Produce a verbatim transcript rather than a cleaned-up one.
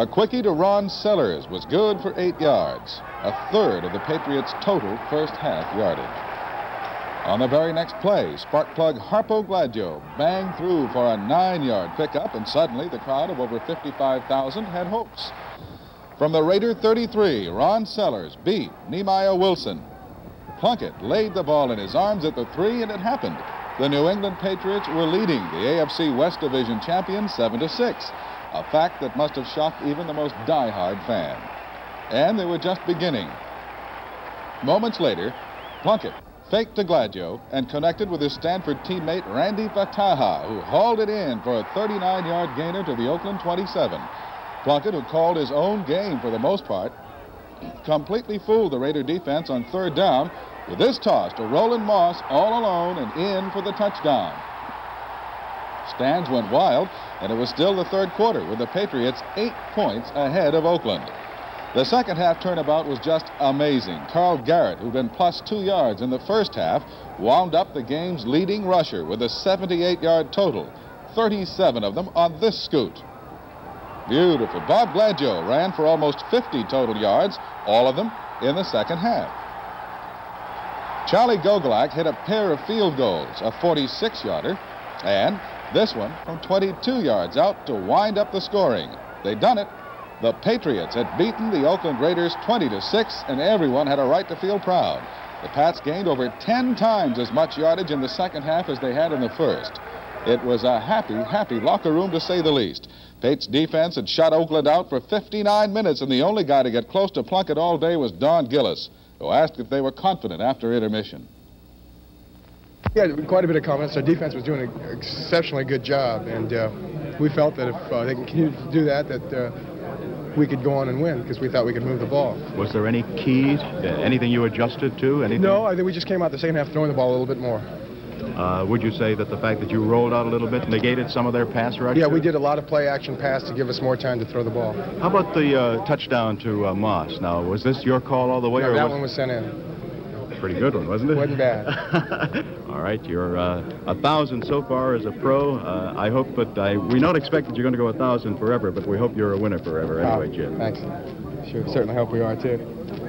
A quickie to Ron Sellers was good for eight yards, a third of the Patriots' total first half yardage. On the very next play, spark plug Harpo Gladieux banged through for a nine-yard pickup, and suddenly the crowd of over fifty-five thousand had hopes. From the Raider thirty-three, Ron Sellers beat Nehemiah Wilson. Plunkett laid the ball in his arms at the three, and it happened. The New England Patriots were leading the A F C West Division champion seven to six. A fact that must have shocked even the most diehard fan. And they were just beginning. Moments later, Plunkett faked to Gladieux and connected with his Stanford teammate Randy Fataha, who hauled it in for a thirty-nine-yard gainer to the Oakland twenty-seven. Plunkett, who called his own game for the most part, completely fooled the Raider defense on third down with this toss to Roland Moss all alone and in for the touchdown. Stands went wild, and it was still the third quarter with the Patriots eight points ahead of Oakland. The second half turnabout was just amazing. Carl Garrett, who'd been plus two yards in the first half, wound up the game's leading rusher with a seventy-eight-yard total, thirty-seven of them on this scoot. Beautiful. Bob Gladieux ran for almost fifty total yards, all of them in the second half. Charlie Gogolak hit a pair of field goals, a forty-six-yarder, and this one from twenty-two yards out to wind up the scoring. They'd done it. The Patriots had beaten the Oakland Raiders twenty to six, and everyone had a right to feel proud. The Pats gained over ten times as much yardage in the second half as they had in the first. It was a happy, happy locker room, to say the least. Pate's defense had shut Oakland out for fifty-nine minutes, and the only guy to get close to Plunkett all day was Don Gillis, who asked if they were confident after intermission. Yeah, quite a bit of comments. Our defense was doing an exceptionally good job, and uh, we felt that if uh, they continued to do that, that uh, we could go on and win, because we thought we could move the ball. Was there any keys, anything you adjusted to? Anything? No, I think we just came out the second half throwing the ball a little bit more. Uh, would you say that the fact that you rolled out a little bit negated some of their pass rush? Yeah, we did a lot of play-action pass to give us more time to throw the ball. How about the uh, touchdown to uh, Moss? Now, was this your call all the way? No, or that was... one was sent in. Pretty good one, wasn't it? Wasn't bad. All right, you're uh, a thousand so far as a pro. Uh, I hope, but I we not expect that you're going to go a thousand forever, but we hope you're a winner forever. Anyway, Jim. Thanks. Sure, certainly hope we are too.